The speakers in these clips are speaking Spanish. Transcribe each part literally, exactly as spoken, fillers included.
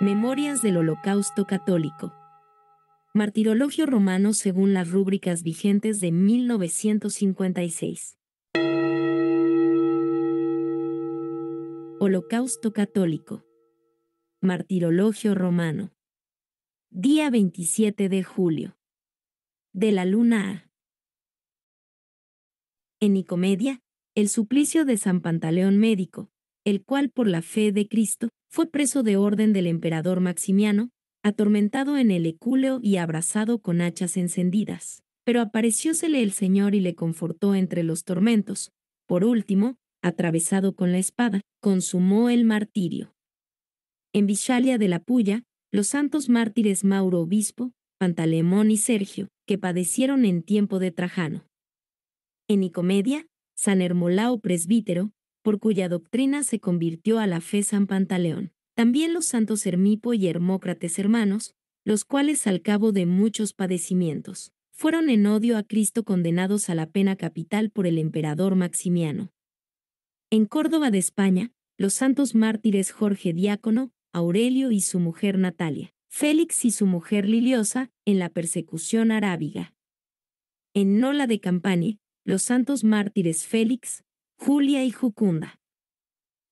Memorias del Holocausto Católico. Martirologio Romano según las rúbricas vigentes de mil novecientos cincuenta y seis. Holocausto Católico. Martirologio Romano. Día veintisiete de julio. De la luna A. En Nicomedia, el suplicio de San Pantaleón Médico, el cual por la fe de Cristo, fue preso de orden del emperador Maximiano, atormentado en el ecúleo y abrazado con hachas encendidas. Pero apareciósele el Señor y le confortó entre los tormentos. Por último, atravesado con la espada, consumó el martirio. En Vishalia de la Pulla, los santos mártires Mauro Obispo, Pantaleimón y Sergio, que padecieron en tiempo de Trajano. En Nicomedia, San Hermolao presbítero, por cuya doctrina se convirtió a la fe San Pantaleón. También los santos Hermipo y Hermócrates hermanos, los cuales al cabo de muchos padecimientos, fueron en odio a Cristo condenados a la pena capital por el emperador Maximiano. En Córdoba de España, los santos mártires Jorge Diácono, Aurelio y su mujer Natalia, Félix y su mujer Liliosa, en la persecución arábiga. En Nola de Campania, los santos mártires Félix, Julia y Jucunda.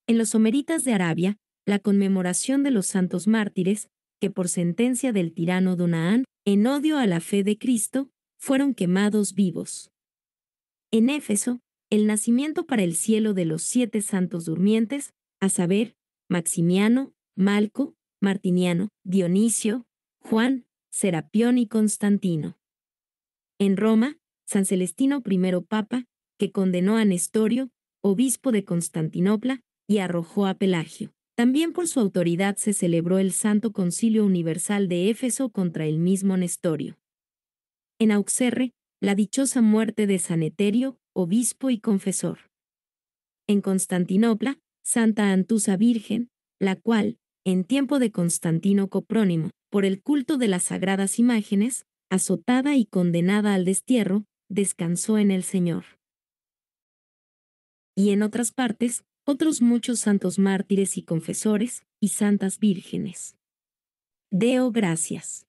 En los Omeritas de Arabia, la conmemoración de los santos mártires, que por sentencia del tirano Donaán, en odio a la fe de Cristo, fueron quemados vivos. En Éfeso, el nacimiento para el cielo de los siete santos durmientes, a saber, Maximiano, Malco, Martiniano, Dionisio, Juan, Serapión y Constantino. En Roma, San Celestino primero Papa, que condenó a Nestorio, obispo de Constantinopla, y arrojó a Pelagio. También por su autoridad se celebró el Santo Concilio Universal de Éfeso contra el mismo Nestorio. En Auxerre, la dichosa muerte de San Eterio, obispo y confesor. En Constantinopla, Santa Antusa Virgen, la cual, en tiempo de Constantino Coprónimo, por el culto de las sagradas imágenes, azotada y condenada al destierro, descansó en el Señor. Y en otras partes, otros muchos santos mártires y confesores, y santas vírgenes. Deo gracias.